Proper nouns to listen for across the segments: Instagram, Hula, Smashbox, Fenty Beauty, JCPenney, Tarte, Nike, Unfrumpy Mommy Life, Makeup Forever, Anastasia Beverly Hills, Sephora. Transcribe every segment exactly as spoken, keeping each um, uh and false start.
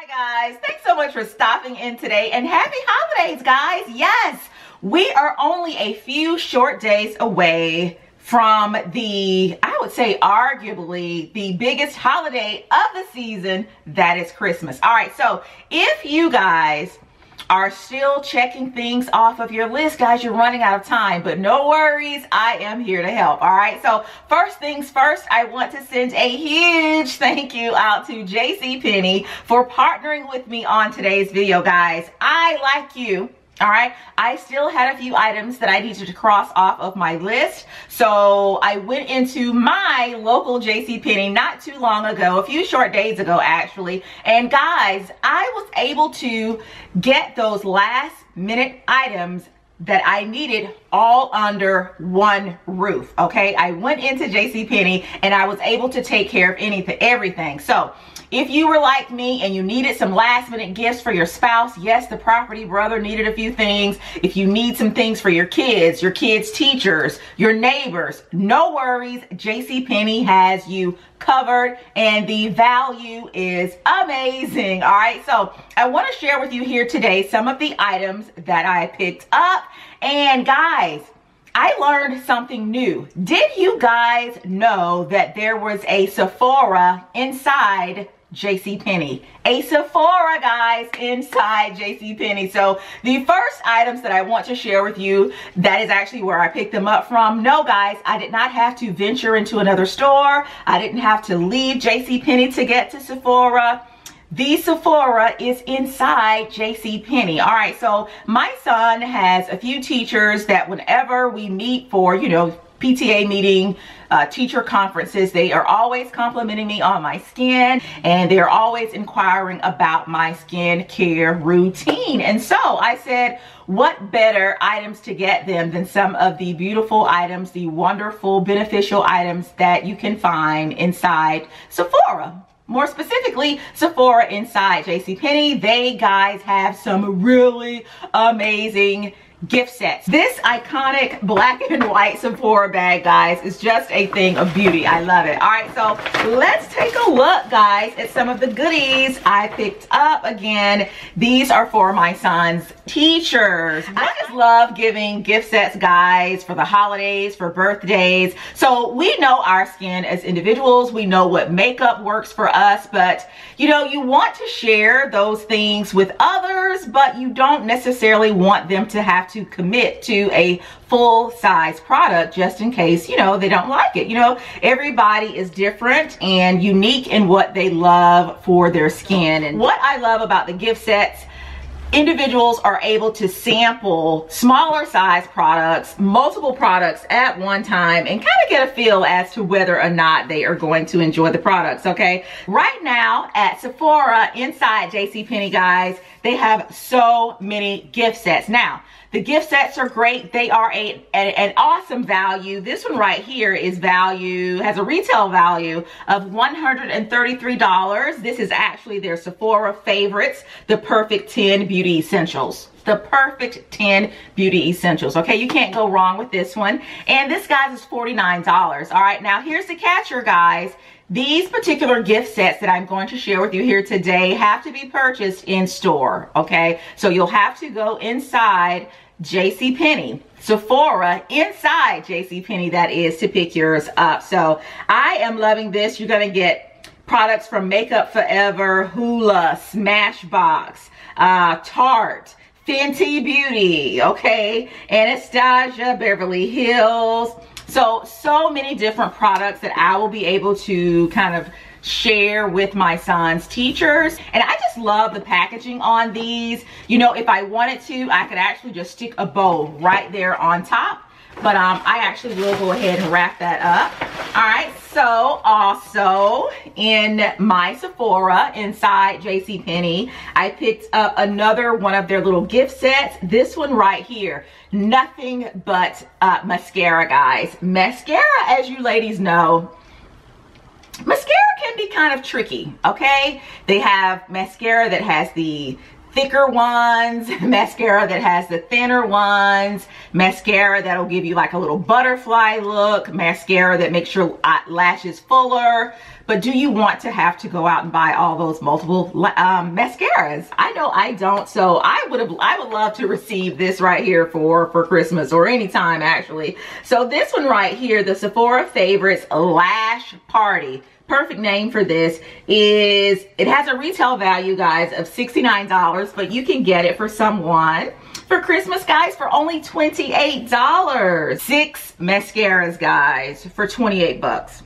Hi guys, thanks so much for stopping in today and happy holidays guys. Yes, we are only a few short days away from the, I would say arguably the biggest holiday of the season, that is Christmas. All right, so if you guys are still checking things off of your list, guys, you're running out of time, but no worries, I am here to help. All right, so first things first, I want to send a huge thank you out to JCPenney for partnering with me on today's video, guys. I, like you, all right, I still had a few items that I needed to cross off of my list, so I went into my local JCPenney not too long ago, a few short days ago actually, and guys, I was able to get those last minute items that I needed all under one roof, okay? I went into JCPenney and I was able to take care of anything, everything. So if you were like me and you needed some last minute gifts for your spouse, yes, the property brother needed a few things. If you need some things for your kids, your kids' teachers, your neighbors, no worries, JCPenney has you covered and the value is amazing. All right, so I want to share with you here today some of the items that I picked up, and guys, I learned something new. Did you guys know that there was a Sephora inside JCPenney? A Sephora, guys, inside JCPenney. So the first items that I want to share with you, that is actually where I picked them up from. No, guys, I did not have to venture into another store. I didn't have to leave JCPenney to get to Sephora. The Sephora is inside JCPenney. All right, so my son has a few teachers that whenever we meet for, you know, P T A meeting, uh, teacher conferences, they are always complimenting me on my skin and they're always inquiring about my skin care routine. And so I said, what better items to get them than some of the beautiful items, the wonderful beneficial items that you can find inside Sephora. More specifically, Sephora inside JCPenney. They guys have some really amazing gift sets. This iconic black and white Sephora bag, guys, is just a thing of beauty. I love it. All right, so let's take a look, guys, at some of the goodies I picked up. Again, these are for my son's teachers. I just love giving gift sets, guys, for the holidays, for birthdays. So we know our skin as individuals. We know what makeup works for us, but you know, you want to share those things with others, but you don't necessarily want them to have to commit to a full-size product just in case, you know, they don't like it. You know, everybody is different and unique in what they love for their skin. And what I love about the gift sets, individuals are able to sample smaller size products, multiple products at one time, and kind of get a feel as to whether or not they are going to enjoy the products, okay? Right now at Sephora inside JCPenney, guys, they have so many gift sets. Now, the gift sets are great. They are a, a, an awesome value. This one right here is value, has a retail value of one hundred thirty-three dollars. This is actually their Sephora favorites, the Perfect ten Beauty Essentials. The Perfect ten Beauty Essentials. Okay, you can't go wrong with this one. And this, guys, is forty-nine dollars. All right, now here's the catcher, guys. These particular gift sets that I'm going to share with you here today have to be purchased in store, okay? So you'll have to go inside JCPenney, Sephora inside JCPenney, that is, to pick yours up. So I am loving this. You're gonna get products from Makeup Forever, Hula, Smashbox, uh, Tarte, Fenty Beauty, okay? Anastasia Beverly Hills. So, so many different products that I will be able to kind of share with my son's teachers. And I just love the packaging on these. You know, if I wanted to, I could actually just stick a bow right there on top. But um, I actually will go ahead and wrap that up. All right, so also in my Sephora inside JCPenney, I picked up another one of their little gift sets. This one right here, nothing but uh, mascara, guys. Mascara, as you ladies know, mascara can be kind of tricky, okay? They have mascara that has the thicker ones, mascara that has the thinner ones, mascara that'll give you like a little butterfly look, mascara that makes your lashes fuller. But do you want to have to go out and buy all those multiple um, mascaras? I know I don't, so I would have, I would love to receive this right here for, for Christmas or anytime actually. So this one right here, the Sephora Favorites Lash Party. Perfect name for this is, it has a retail value, guys, of sixty-nine dollars, but you can get it for someone for Christmas, guys, for only twenty-eight dollars. Six mascaras, guys, for twenty-eight bucks.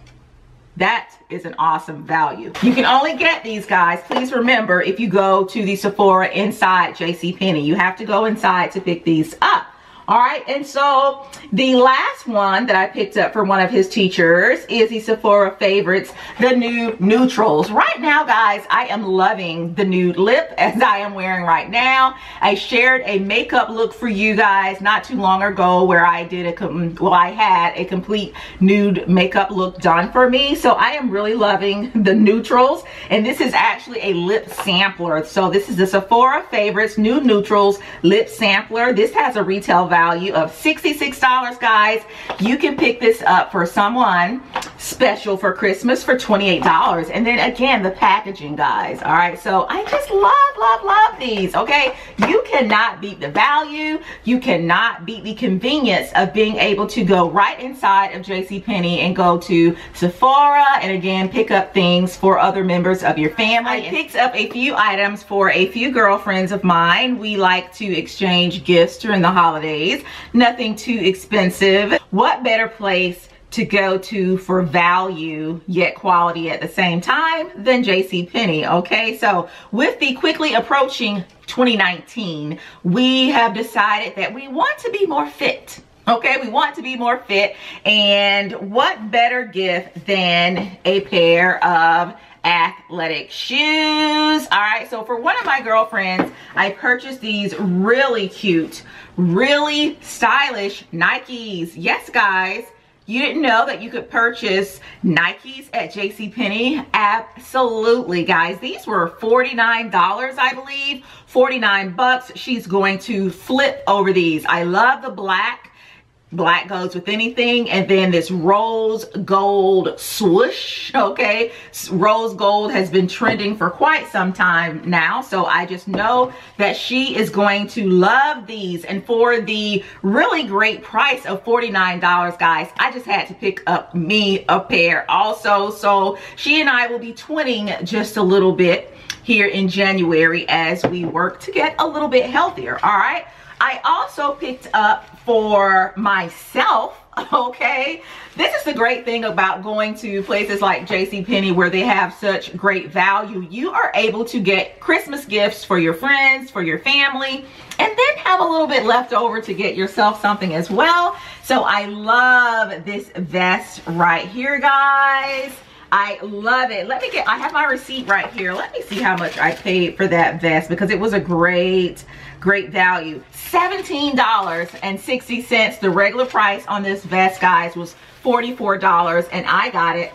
That is an awesome value. You can only get these, guys, please remember, if you go to the Sephora inside JCPenney. You have to go inside to pick these up. All right, and so the last one that I picked up for one of his teachers is the Sephora Favorites, the Nude Neutrals. Right now, guys, I am loving the nude lip as I am wearing right now. I shared a makeup look for you guys not too long ago where I did a, well, I had a complete nude makeup look done for me. So I am really loving the neutrals. And this is actually a lip sampler. So this is the Sephora Favorites Nude Neutrals Lip Sampler. This has a retail value value of sixty-six dollars, guys. You can pick this up for someone special for Christmas for twenty-eight dollars. And then again, the packaging, guys. All right, so I just love, love, love these, okay? You cannot beat the value. You cannot beat the convenience of being able to go right inside of JCPenney and go to Sephora and again, pick up things for other members of your family. I picked up a few items for a few girlfriends of mine. We like to exchange gifts during the holidays. Nothing too expensive. What better place to go to for value yet quality at the same time than JCPenney, okay? So with the quickly approaching twenty nineteen, we have decided that we want to be more fit. Okay, we want to be more fit, and what better gift than a pair of athletic shoes. All right, so for one of my girlfriends, I purchased these really cute, really stylish Nikes. Yes, guys, you didn't know that you could purchase Nikes at JCPenney? Absolutely, guys. These were forty-nine dollars, I believe, forty-nine bucks. She's going to flip over these. I love the black. Black goes with anything, and then this rose gold swoosh, okay? Rose gold has been trending for quite some time now, so I just know that she is going to love these. And for the really great price of forty-nine dollars, guys, I just had to pick up me a pair also. So she and I will be twinning just a little bit here in January as we work to get a little bit healthier, all right? I also picked up for myself, okay? This is the great thing about going to places like JCPenney where they have such great value. You are able to get Christmas gifts for your friends, for your family, and then have a little bit left over to get yourself something as well. So I love this vest right here, guys. I love it. Let me get, I have my receipt right here. Let me see how much I paid for that vest because it was a great, great value. seventeen dollars and sixty cents. The regular price on this vest, guys, was forty-four dollars, and I got it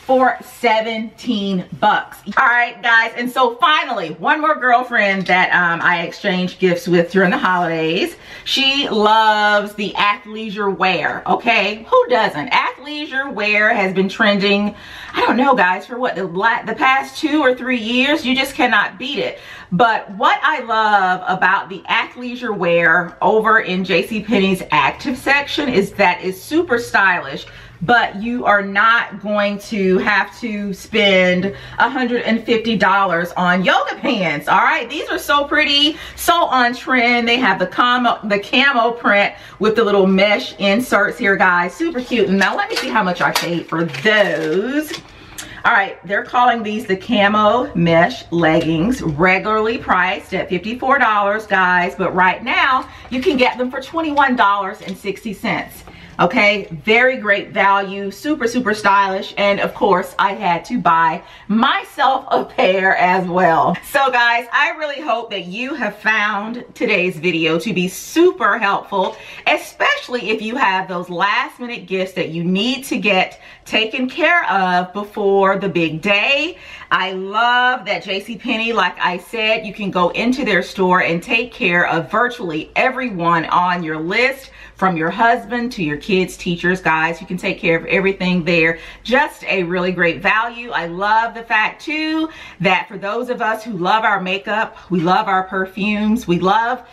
for seventeen bucks. All right, guys, and so finally, one more girlfriend that um, I exchanged gifts with during the holidays. She loves the athleisure wear, okay? Who doesn't? Athleisure wear has been trending, I don't know, guys, for what, the, the past two or three years? You just cannot beat it. But what I love about the athleisure wear over in JCPenney's active section is that it's super stylish, but you are not going to have to spend one hundred fifty dollars on yoga pants, all right? These are so pretty, so on trend. They have the camo, the camo print with the little mesh inserts here, guys. Super cute. Now, let me see how much I paid for those. All right, they're calling these the camo mesh leggings, regularly priced at fifty-four dollars, guys, but right now, you can get them for twenty-one dollars and sixty cents. Okay, very great value, super super stylish, and of course I had to buy myself a pair as well. So guys, I really hope that you have found today's video to be super helpful, especially if you have those last minute gifts that you need to get taken care of before the big day. I love that JCPenney, like I said, you can go into their store and take care of virtually everyone on your list, from your husband to your kids, teachers, guys. You can take care of everything there. Just a really great value. I love the fact too that for those of us who love our makeup, we love our perfumes, we love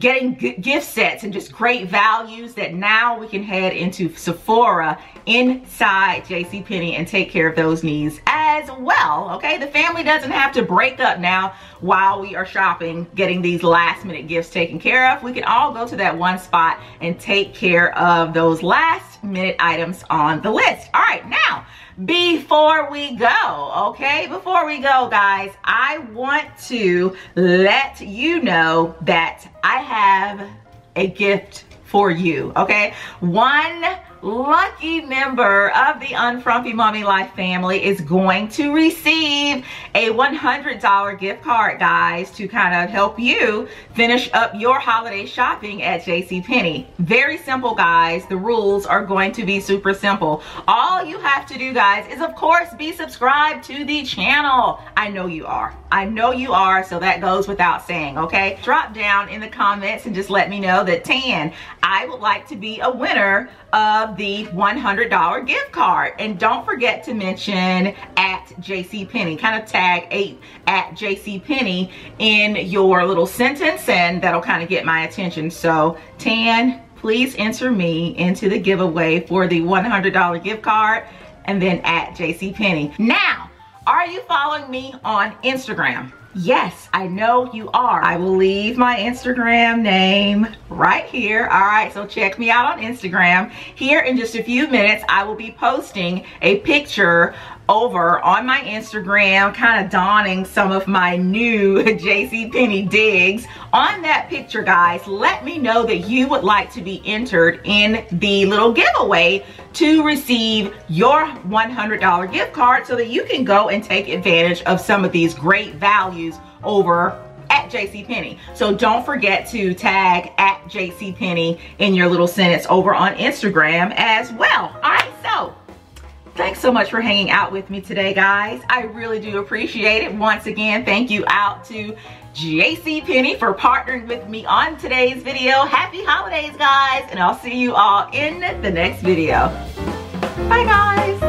getting gift sets and just great values, that now we can head into Sephora inside JCPenney and take care of those needs as well. Okay, the family doesn't have to break up now while we are shopping, getting these last minute gifts taken care of. We can all go to that one spot and take care of those last minute items on the list. All right, now before we go, okay, before we go guys, I want to let you know that I have a gift for you, okay? One lucky member of the Unfrumpy Mommy Life family is going to receive a one hundred dollar gift card, guys, to kind of help you finish up your holiday shopping at JCPenney. Very simple, guys. The rules are going to be super simple. All you have to do, guys, is of course be subscribed to the channel. I know you are. I know you are, so that goes without saying, okay? Drop down in the comments and just let me know that, Tan, I would like to be a winner of the one hundred dollar gift card. And don't forget to mention at JCPenney. Kind of tag eight at JCPenney in your little sentence, and that'll kind of get my attention. So, Tan, please enter me into the giveaway for the one hundred dollar gift card, and then at JCPenney. Now, are you following me on Instagram? Yes, I know you are. I will leave my Instagram name right here. All right, so check me out on Instagram. Here in just a few minutes, I will be posting a picture over on my Instagram, kind of donning some of my new JCPenney digs. On that picture, guys, let me know that you would like to be entered in the little giveaway to receive your one hundred dollar gift card, so that you can go and take advantage of some of these great values over at JCPenney. So don't forget to tag at JCPenney in your little sentence over on Instagram as well. All right, so thanks so much for hanging out with me today, guys. I really do appreciate it. Once again, thank you out to JCPenney for partnering with me on today's video. Happy holidays, guys, and I'll see you all in the next video. Bye, guys.